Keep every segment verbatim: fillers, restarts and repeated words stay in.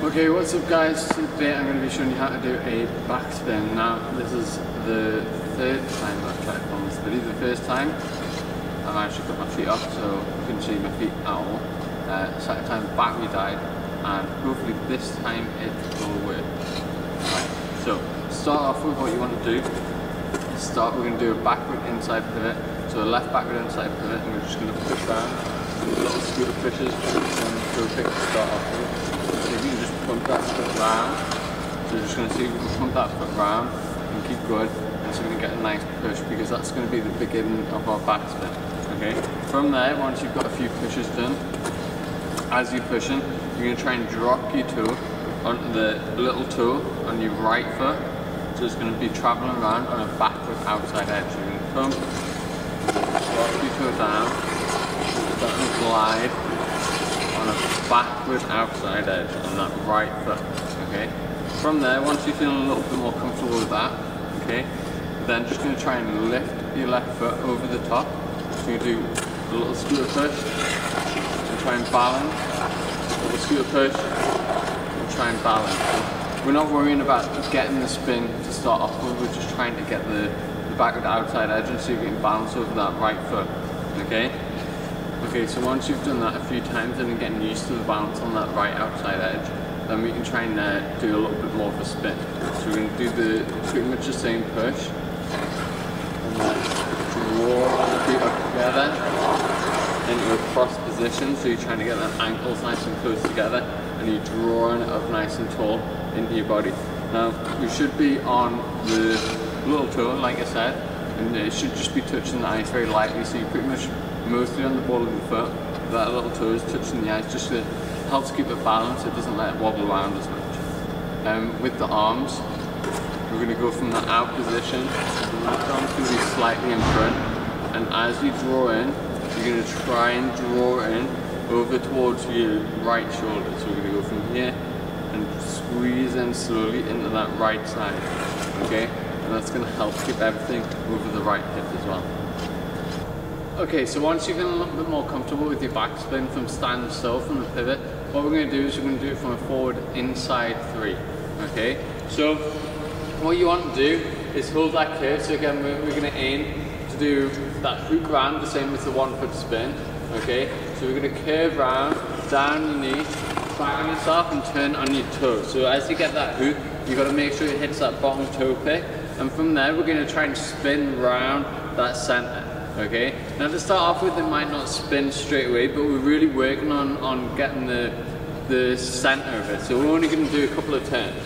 Okay, what's up guys? Today I'm going to be showing you how to do a backspin. Now this is the third time I've tried on this video. The first time I've actually cut my feet off, so you couldn't see my feet at all. Uh, second time back we died, and hopefully this time it will work. Alright, so start off with what you want to do. Start, we're going to do a backward inside pivot. So a left backward inside pivot, and we're just going to push down. Little scoot of fishes and go pick the start off with. So if you can just pump that foot round, so we're just going to see if we can pump that foot round and keep going, and so we can get a nice push, because that's going to be the beginning of our backspin. Okay, from there, once you've got a few pushes done, as you're pushing, you're going to try and drop your toe onto the little toe on your right foot, so it's going to be travelling around on a backward outside edge. So you're going to pump, drop your toe down, and glide on a backward outside edge on that right foot. Okay, from there, once you're feeling a little bit more comfortable with that, okay, then just going to try and lift your left foot over the top. So you do a little scooter push and try and balance, a little scooter push and try and balance. We're not worrying about getting the spin to start off with, we're just trying to get the, the backward outside edge and see if you can balance over that right foot. Okay. Okay, so once you've done that a few times and you're getting used to the balance on that right outside edge, then we can try and uh, do a little bit more of a spin. So we're going to do the pretty much the same push, and then draw the feet up together into a cross position. So you're trying to get the ankles nice and close together, and you're drawing it up nice and tall into your body. Now we should be on the little toe, like I said, and it should just be touching the ice very lightly. So you pretty much mostly on the ball of the foot, that little toe is touching the ice, just to help keep it balanced, it doesn't let it wobble around as much. Um, with the arms, we're going to go from the out position, the left arm's going to be slightly in front, and as you draw in, you're going to try and draw in over towards your right shoulder. So we're going to go from here and squeeze in slowly into that right side, okay? And that's going to help keep everything over the right hip as well. Okay, so once you've been a little bit more comfortable with your backspin from stand still from the pivot, what we're going to do is we're going to do it from a forward inside three. Okay, so what you want to do is hold that curve. So again, we're, we're going to aim to do that hook round the same as the one foot spin. Okay, so we're going to curve round, down your knee, back on yourself and turn on your toe. So as you get that hook, you've got to make sure it hits that bottom toe pick, and from there we're going to try and spin round that centre. Okay, now to start off with, it might not spin straight away, but we're really working on, on getting the, the center of it. So we're only going to do a couple of turns.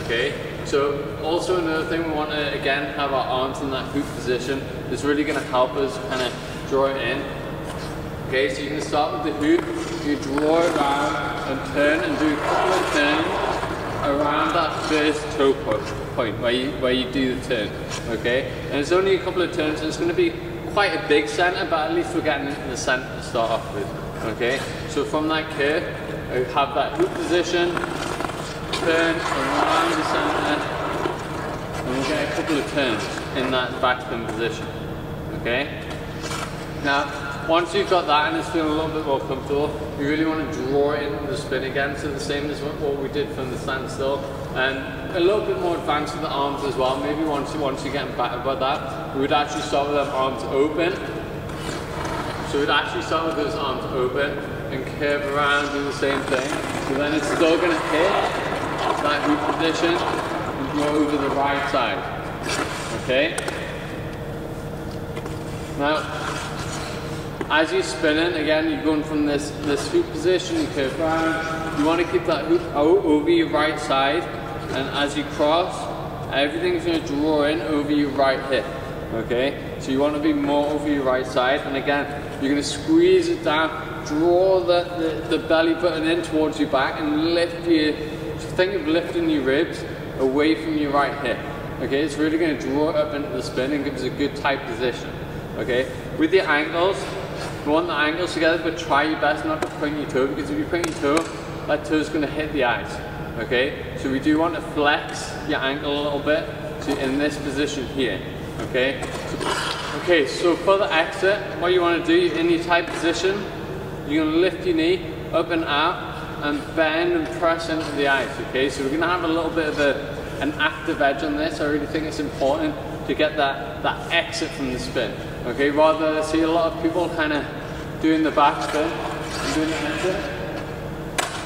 Okay, so also another thing, we want to again have our arms in that hook position. It's really going to help us kind of draw it in. Okay, so you can start with the hook, you draw it around and turn, and do a couple of turns around that first toe point where you, where you do the turn. Okay, and it's only a couple of turns, and it's going to be quite a big centre, but at least we're getting into the centre to start off with. Okay, so from that curve, we have that hook position, turn around the centre, and we'll get a couple of turns in that backspin position. Okay, now once you've got that and it's feeling a little bit more comfortable, you really want to draw in the spin again, so the same as what we did from the standstill. And a little bit more advanced with the arms as well. Maybe once you once you're getting better about that, we would actually start with them arms open. So we'd actually start with those arms open and curve around, do the same thing. So then it's still going to hit that hoop position and go over the right side. Okay. Now, as you're spinning again, you're going from this this hoop position. You curve around. You want to keep that hoop out over your right side. And as you cross, everything's going to draw in over your right hip. Okay, so you want to be more over your right side, and again, you're going to squeeze it down, draw the, the, the belly button in towards your back, and lift your, think of lifting your ribs away from your right hip. Okay, it's really going to draw it up into the spin and give us a good tight position. Okay, with your ankles, you want the ankles together, but try your best not to point your toe, because if you point your toe, that toe's going to hit the ice. Okay, so we do want to flex your ankle a little bit, so in this position here. Okay, okay, so for the exit, what you want to do, in your tight position, you're going to lift your knee up and out, and bend and press into the ice, okay? So we're gonna have a little bit of a, an active edge on this. I really think it's important to get that, that exit from the spin, okay? Rather, I see a lot of people kind of doing the backspin and doing the exit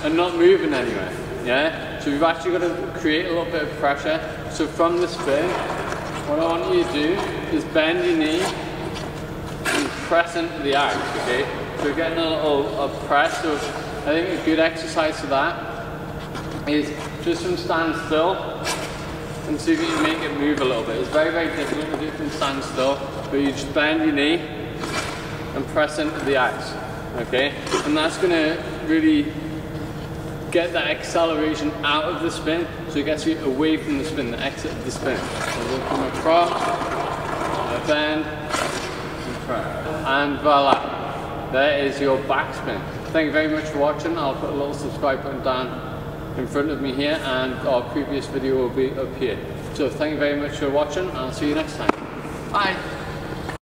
and not moving anywhere, yeah? So we've actually got to create a little bit of pressure. So from the spin, what I want you to do is bend your knee and press into the ice, okay? So we're getting a little a press. So I think a good exercise for that is just from stand still and see if you can make it move a little bit. It's very, very difficult to do from stand still, but you just bend your knee and press into the ice, okay? And that's gonna really get that acceleration out of the spin, so it gets you away from the spin, the exit of the spin. So we'll come across, a bend, and press. And voila, there is your backspin. Thank you very much for watching. I'll put a little subscribe button down in front of me here, and our previous video will be up here. So thank you very much for watching, and I'll see you next time. Bye.